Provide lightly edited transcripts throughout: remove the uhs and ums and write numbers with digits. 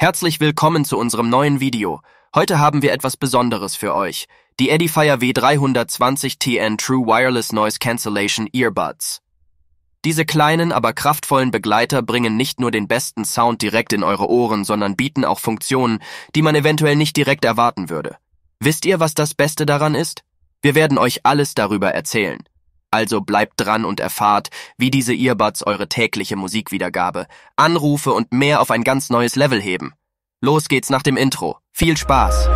Herzlich willkommen zu unserem neuen Video. Heute haben wir etwas Besonderes für euch. Die Edifier W320TN True Wireless Noise Cancellation Earbuds. Diese kleinen, aber kraftvollen Begleiter bringen nicht nur den besten Sound direkt in eure Ohren, sondern bieten auch Funktionen, die man eventuell nicht direkt erwarten würde. Wisst ihr, was das Beste daran ist? Wir werden euch alles darüber erzählen. Also bleibt dran und erfahrt, wie diese Earbuds eure tägliche Musikwiedergabe, Anrufe und mehr auf ein ganz neues Level heben. Los geht's nach dem Intro. Viel Spaß!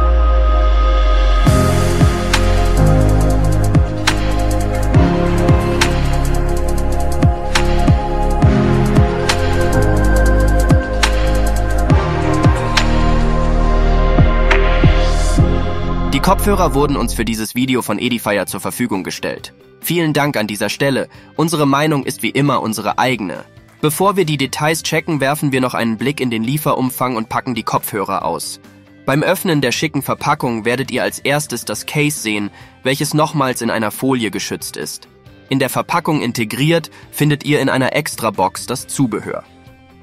Die Kopfhörer wurden uns für dieses Video von Edifier zur Verfügung gestellt. Vielen Dank an dieser Stelle. Unsere Meinung ist wie immer unsere eigene. Bevor wir die Details checken, werfen wir noch einen Blick in den Lieferumfang und packen die Kopfhörer aus. Beim Öffnen der schicken Verpackung werdet ihr als erstes das Case sehen, welches nochmals in einer Folie geschützt ist. In der Verpackung integriert findet ihr in einer Extra-Box das Zubehör.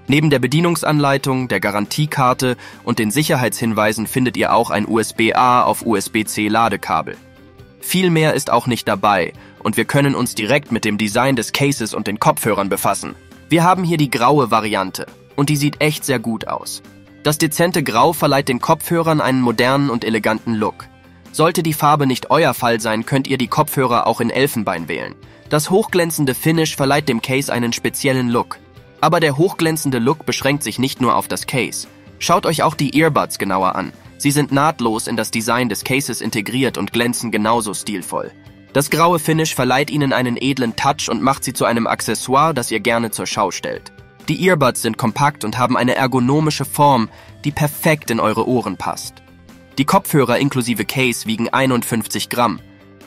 Neben der Bedienungsanleitung, der Garantiekarte und den Sicherheitshinweisen findet ihr auch ein USB-A auf USB-C Ladekabel. Viel mehr ist auch nicht dabei und wir können uns direkt mit dem Design des Cases und den Kopfhörern befassen. Wir haben hier die graue Variante und die sieht echt sehr gut aus. Das dezente Grau verleiht den Kopfhörern einen modernen und eleganten Look. Sollte die Farbe nicht euer Fall sein, könnt ihr die Kopfhörer auch in Elfenbein wählen. Das hochglänzende Finish verleiht dem Case einen speziellen Look. Aber der hochglänzende Look beschränkt sich nicht nur auf das Case. Schaut euch auch die Earbuds genauer an. Sie sind nahtlos in das Design des Cases integriert und glänzen genauso stilvoll. Das graue Finish verleiht ihnen einen edlen Touch und macht sie zu einem Accessoire, das ihr gerne zur Schau stellt. Die Earbuds sind kompakt und haben eine ergonomische Form, die perfekt in eure Ohren passt. Die Kopfhörer inklusive Case wiegen 51 Gramm.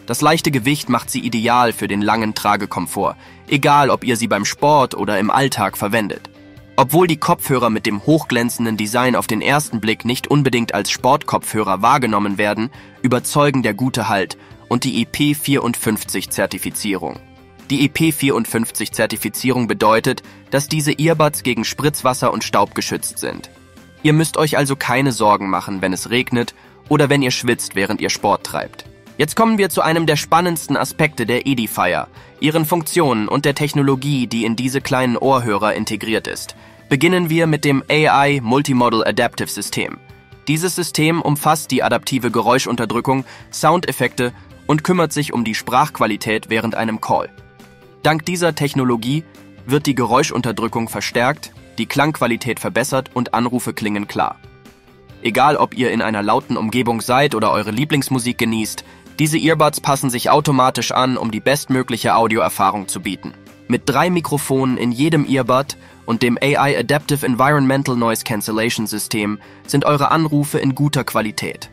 Das leichte Gewicht macht sie ideal für den langen Tragekomfort, egal ob ihr sie beim Sport oder im Alltag verwendet. Obwohl die Kopfhörer mit dem hochglänzenden Design auf den ersten Blick nicht unbedingt als Sportkopfhörer wahrgenommen werden, überzeugen der gute Halt und die EP54-Zertifizierung. Die EP54-Zertifizierung bedeutet, dass diese Earbuds gegen Spritzwasser und Staub geschützt sind. Ihr müsst euch also keine Sorgen machen, wenn es regnet oder wenn ihr schwitzt, während ihr Sport treibt. Jetzt kommen wir zu einem der spannendsten Aspekte der Edifier, ihren Funktionen und der Technologie, die in diese kleinen Ohrhörer integriert ist. Beginnen wir mit dem AI Multimodal Adaptive System. Dieses System umfasst die adaptive Geräuschunterdrückung, Soundeffekte und kümmert sich um die Sprachqualität während einem Call. Dank dieser Technologie wird die Geräuschunterdrückung verstärkt, die Klangqualität verbessert und Anrufe klingen klar. Egal, ob ihr in einer lauten Umgebung seid oder eure Lieblingsmusik genießt, diese Earbuds passen sich automatisch an, um die bestmögliche Audioerfahrung zu bieten. Mit 3 Mikrofonen in jedem Earbud und dem AI Adaptive Environmental Noise Cancellation System sind eure Anrufe in guter Qualität.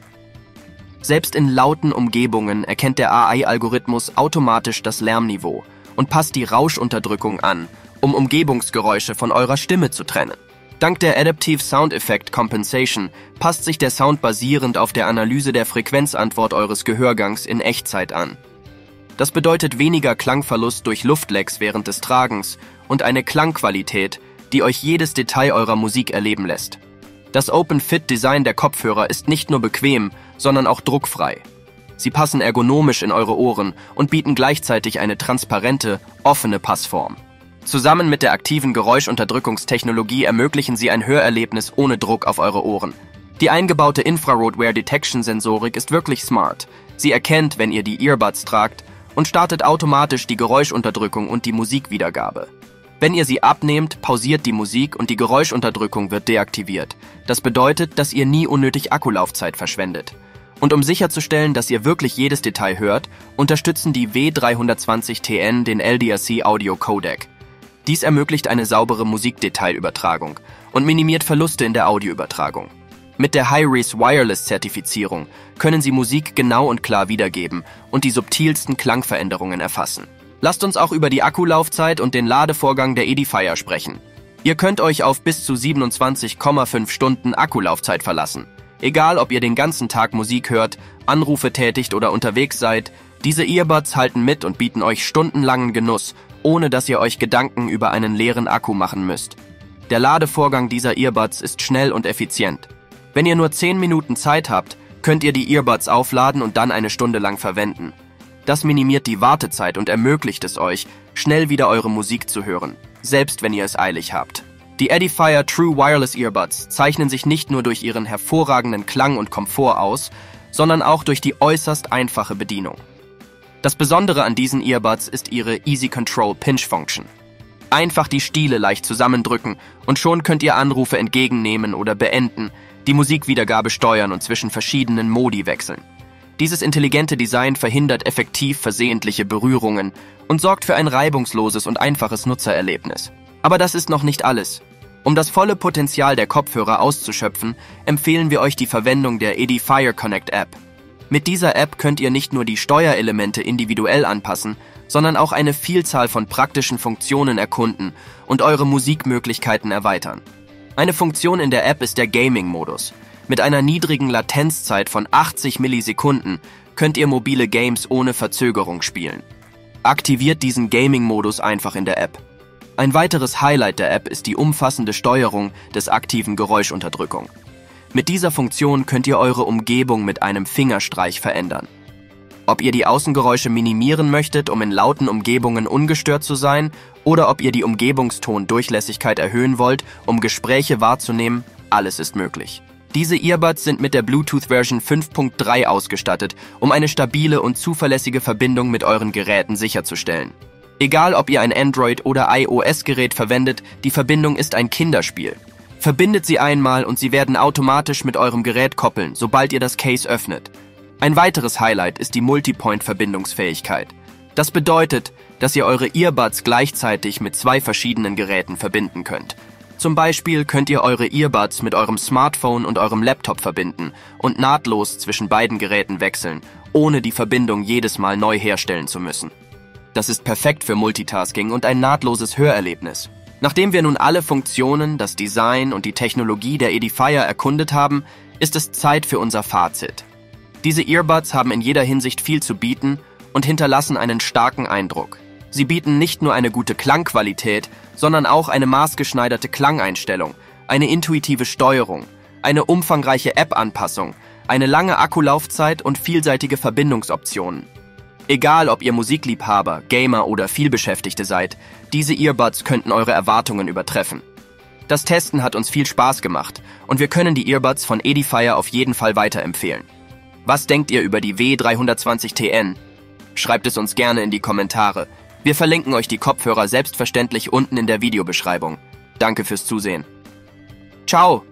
Selbst in lauten Umgebungen erkennt der AI-Algorithmus automatisch das Lärmniveau und passt die Rauschunterdrückung an, um Umgebungsgeräusche von eurer Stimme zu trennen. Dank der Adaptive Sound Effect Compensation passt sich der Sound basierend auf der Analyse der Frequenzantwort eures Gehörgangs in Echtzeit an. Das bedeutet weniger Klangverlust durch Luftlecks während des Tragens und eine Klangqualität, die euch jedes Detail eurer Musik erleben lässt. Das Open-Fit-Design der Kopfhörer ist nicht nur bequem, sondern auch druckfrei. Sie passen ergonomisch in eure Ohren und bieten gleichzeitig eine transparente, offene Passform. Zusammen mit der aktiven Geräuschunterdrückungstechnologie ermöglichen sie ein Hörerlebnis ohne Druck auf eure Ohren. Die eingebaute Infrared-Wear-Detection-Sensorik ist wirklich smart. Sie erkennt, wenn ihr die Earbuds tragt und startet automatisch die Geräuschunterdrückung und die Musikwiedergabe. Wenn ihr sie abnehmt, pausiert die Musik und die Geräuschunterdrückung wird deaktiviert. Das bedeutet, dass ihr nie unnötig Akkulaufzeit verschwendet. Und um sicherzustellen, dass ihr wirklich jedes Detail hört, unterstützen die W320TN den LDAC Audio Codec. Dies ermöglicht eine saubere Musikdetailübertragung und minimiert Verluste in der Audioübertragung. Mit der Hi-Res Wireless Zertifizierung können Sie Musik genau und klar wiedergeben und die subtilsten Klangveränderungen erfassen. Lasst uns auch über die Akkulaufzeit und den Ladevorgang der Edifier sprechen. Ihr könnt euch auf bis zu 27,5 Stunden Akkulaufzeit verlassen. Egal, ob ihr den ganzen Tag Musik hört, Anrufe tätigt oder unterwegs seid, diese Earbuds halten mit und bieten euch stundenlangen Genuss, ohne dass ihr euch Gedanken über einen leeren Akku machen müsst. Der Ladevorgang dieser Earbuds ist schnell und effizient. Wenn ihr nur 10 Minuten Zeit habt, könnt ihr die Earbuds aufladen und dann eine Stunde lang verwenden. Das minimiert die Wartezeit und ermöglicht es euch, schnell wieder eure Musik zu hören, selbst wenn ihr es eilig habt. Die Edifier True Wireless Earbuds zeichnen sich nicht nur durch ihren hervorragenden Klang und Komfort aus, sondern auch durch die äußerst einfache Bedienung. Das Besondere an diesen Earbuds ist ihre Easy Control Pinch Function. Einfach die Stiele leicht zusammendrücken und schon könnt ihr Anrufe entgegennehmen oder beenden, die Musikwiedergabe steuern und zwischen verschiedenen Modi wechseln. Dieses intelligente Design verhindert effektiv versehentliche Berührungen und sorgt für ein reibungsloses und einfaches Nutzererlebnis. Aber das ist noch nicht alles. Um das volle Potenzial der Kopfhörer auszuschöpfen, empfehlen wir euch die Verwendung der Edifier Connect App. Mit dieser App könnt ihr nicht nur die Steuerelemente individuell anpassen, sondern auch eine Vielzahl von praktischen Funktionen erkunden und eure Musikmöglichkeiten erweitern. Eine Funktion in der App ist der Gaming-Modus. Mit einer niedrigen Latenzzeit von 80 Millisekunden könnt ihr mobile Games ohne Verzögerung spielen. Aktiviert diesen Gaming-Modus einfach in der App. Ein weiteres Highlight der App ist die umfassende Steuerung des aktiven Geräuschunterdrückung. Mit dieser Funktion könnt ihr eure Umgebung mit einem Fingerstreich verändern. Ob ihr die Außengeräusche minimieren möchtet, um in lauten Umgebungen ungestört zu sein, oder ob ihr die Umgebungstondurchlässigkeit erhöhen wollt, um Gespräche wahrzunehmen, alles ist möglich. Diese Earbuds sind mit der Bluetooth-Version 5.3 ausgestattet, um eine stabile und zuverlässige Verbindung mit euren Geräten sicherzustellen. Egal, ob ihr ein Android- oder iOS-Gerät verwendet, die Verbindung ist ein Kinderspiel. Verbindet sie einmal und sie werden automatisch mit eurem Gerät koppeln, sobald ihr das Case öffnet. Ein weiteres Highlight ist die Multipoint-Verbindungsfähigkeit. Das bedeutet, dass ihr eure Earbuds gleichzeitig mit 2 verschiedenen Geräten verbinden könnt. Zum Beispiel könnt ihr eure Earbuds mit eurem Smartphone und eurem Laptop verbinden und nahtlos zwischen beiden Geräten wechseln, ohne die Verbindung jedes Mal neu herstellen zu müssen. Das ist perfekt für Multitasking und ein nahtloses Hörerlebnis. Nachdem wir nun alle Funktionen, das Design und die Technologie der Edifier erkundet haben, ist es Zeit für unser Fazit. Diese Earbuds haben in jeder Hinsicht viel zu bieten und hinterlassen einen starken Eindruck. Sie bieten nicht nur eine gute Klangqualität, sondern auch eine maßgeschneiderte Klangeinstellung, eine intuitive Steuerung, eine umfangreiche App-Anpassung, eine lange Akkulaufzeit und vielseitige Verbindungsoptionen. Egal, ob ihr Musikliebhaber, Gamer oder Vielbeschäftigte seid, diese Earbuds könnten eure Erwartungen übertreffen. Das Testen hat uns viel Spaß gemacht und wir können die Earbuds von Edifier auf jeden Fall weiterempfehlen. Was denkt ihr über die W320TN? Schreibt es uns gerne in die Kommentare. Wir verlinken euch die Kopfhörer selbstverständlich unten in der Videobeschreibung. Danke fürs Zusehen. Ciao!